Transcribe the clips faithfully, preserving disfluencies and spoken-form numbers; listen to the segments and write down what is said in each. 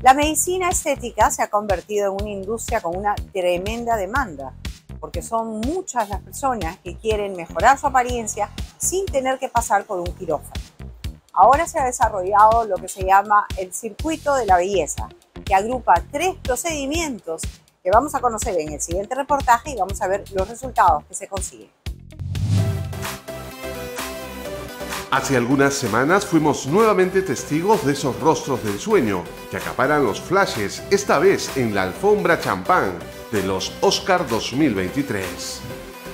La medicina estética se ha convertido en una industria con una tremenda demanda, porque son muchas las personas que quieren mejorar su apariencia sin tener que pasar por un quirófano. Ahora se ha desarrollado lo que se llama el circuito de la belleza, que agrupa tres procedimientos que vamos a conocer en el siguiente reportaje y vamos a ver los resultados que se consiguen. Hace algunas semanas fuimos nuevamente testigos de esos rostros del sueño que acaparan los flashes, esta vez en la alfombra champán de los Oscar dos mil veintitrés.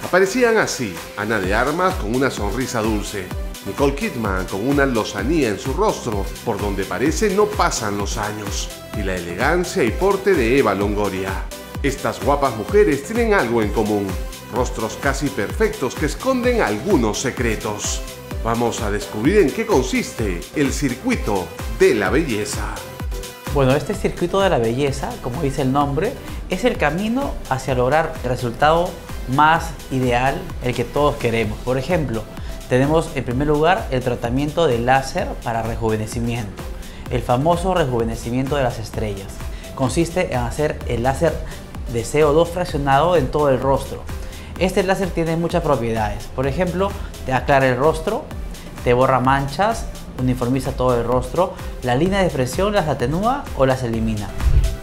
Aparecían así Ana de Armas con una sonrisa dulce, Nicole Kidman con una lozanía en su rostro por donde parece no pasan los años, y la elegancia y porte de Eva Longoria. Estas guapas mujeres tienen algo en común, rostros casi perfectos que esconden algunos secretos. Vamos a descubrir en qué consiste el circuito de la belleza. Bueno, este circuito de la belleza, como dice el nombre, es el camino hacia lograr el resultado más ideal, el que todos queremos. Por ejemplo, tenemos en primer lugar el tratamiento de láser para rejuvenecimiento, el famoso rejuvenecimiento de las estrellas. Consiste en hacer el láser de C O dos fraccionado en todo el rostro. Este láser tiene muchas propiedades, por ejemplo, te aclara el rostro, te borra manchas, uniformiza todo el rostro, la línea de expresión las atenúa o las elimina.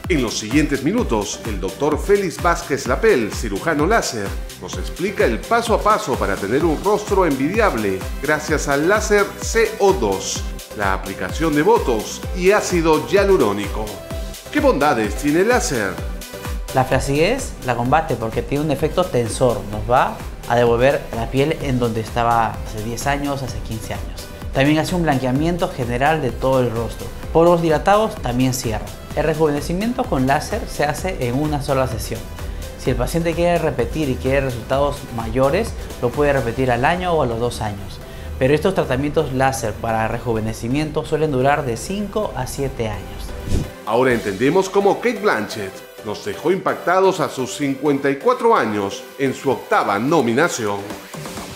En los siguientes minutos, el doctor Félix Vásquez Lapel, cirujano láser, nos explica el paso a paso para tener un rostro envidiable gracias al láser C O dos, la aplicación de bótox y ácido hialurónico. ¿Qué bondades tiene el láser? La flacidez la combate porque tiene un efecto tensor, nos va a devolver la piel en donde estaba hace diez años, hace quince años. También hace un blanqueamiento general de todo el rostro. Poros dilatados también cierra. El rejuvenecimiento con láser se hace en una sola sesión. Si el paciente quiere repetir y quiere resultados mayores, lo puede repetir al año o a los dos años. Pero estos tratamientos láser para rejuvenecimiento suelen durar de cinco a siete años. Ahora entendemos cómo Kate Blanchett nos dejó impactados a sus cincuenta y cuatro años en su octava nominación.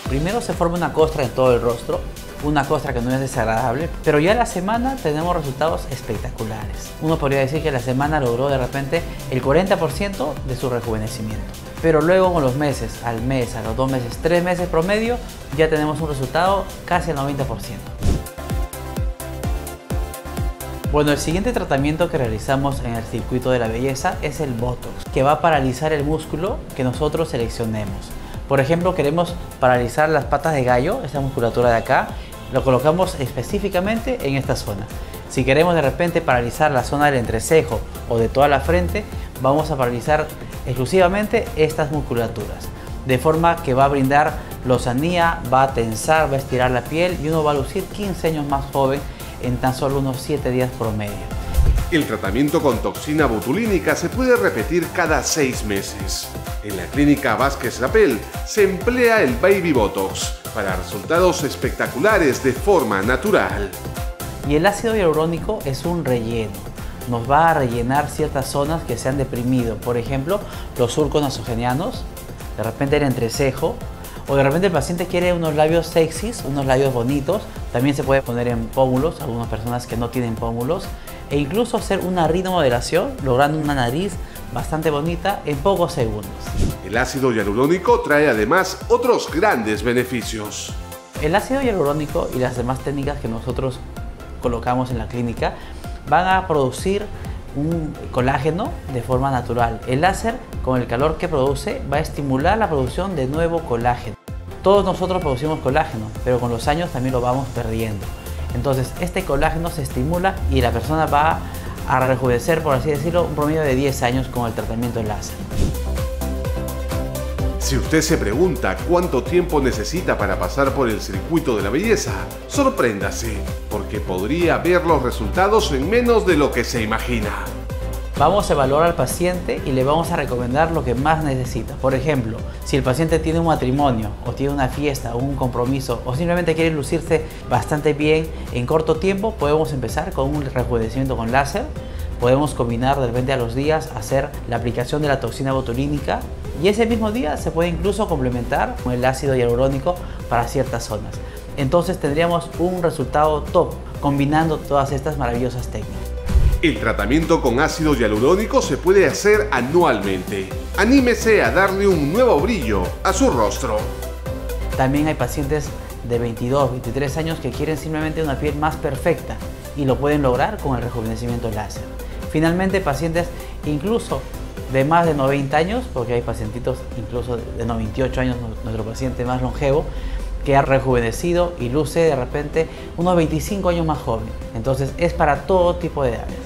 Primero se forma una costra en todo el rostro, una costra que no es desagradable, pero ya la semana tenemos resultados espectaculares. Uno podría decir que la semana logró de repente el cuarenta por ciento de su rejuvenecimiento. Pero luego con los meses, al mes, a los dos meses, tres meses promedio, ya tenemos un resultado casi al noventa por ciento. Bueno, el siguiente tratamiento que realizamos en el circuito de la belleza es el bótox, que va a paralizar el músculo que nosotros seleccionemos. Por ejemplo, queremos paralizar las patas de gallo, esta musculatura de acá, lo colocamos específicamente en esta zona. Si queremos de repente paralizar la zona del entrecejo o de toda la frente, vamos a paralizar exclusivamente estas musculaturas, de forma que va a brindar lozanía, va a tensar, va a estirar la piel y uno va a lucir quince años más joven en tan solo unos siete días promedio. El tratamiento con toxina botulínica se puede repetir cada seis meses. En la clínica Vásquez Lapel se emplea el Baby Botox para resultados espectaculares de forma natural. Y el ácido hialurónico es un relleno. Nos va a rellenar ciertas zonas que se han deprimido, por ejemplo, los surcos nasogenianos, de repente el entrecejo, o de repente el paciente quiere unos labios sexys, unos labios bonitos. También se puede poner en pómulos, algunas personas que no tienen pómulos. E incluso hacer una rinomodelación, logrando una nariz bastante bonita en pocos segundos. El ácido hialurónico trae además otros grandes beneficios. El ácido hialurónico y las demás técnicas que nosotros colocamos en la clínica van a producir un colágeno de forma natural. El láser, con el calor que produce, va a estimular la producción de nuevo colágeno. Todos nosotros producimos colágeno, pero con los años también lo vamos perdiendo. Entonces, este colágeno se estimula y la persona va a rejuvenecer, por así decirlo, un promedio de diez años con el tratamiento láser. Si usted se pregunta cuánto tiempo necesita para pasar por el circuito de la belleza, sorpréndase, porque podría ver los resultados en menos de lo que se imagina. Vamos a evaluar al paciente y le vamos a recomendar lo que más necesita. Por ejemplo, si el paciente tiene un matrimonio, o tiene una fiesta, o un compromiso, o simplemente quiere lucirse bastante bien en corto tiempo, podemos empezar con un rejuvenecimiento con láser. Podemos combinar de repente a los días, hacer la aplicación de la toxina botulínica y ese mismo día se puede incluso complementar con el ácido hialurónico para ciertas zonas. Entonces tendríamos un resultado top combinando todas estas maravillosas técnicas. El tratamiento con ácido hialurónico se puede hacer anualmente. Anímese a darle un nuevo brillo a su rostro. También hay pacientes de veintidós, veintitrés años que quieren simplemente una piel más perfecta y lo pueden lograr con el rejuvenecimiento láser. Finalmente, pacientes incluso de más de noventa años, porque hay pacientitos incluso de noventa y ocho años, nuestro paciente más longevo, que ha rejuvenecido y luce de repente unos veinticinco años más joven. Entonces es para todo tipo de edades.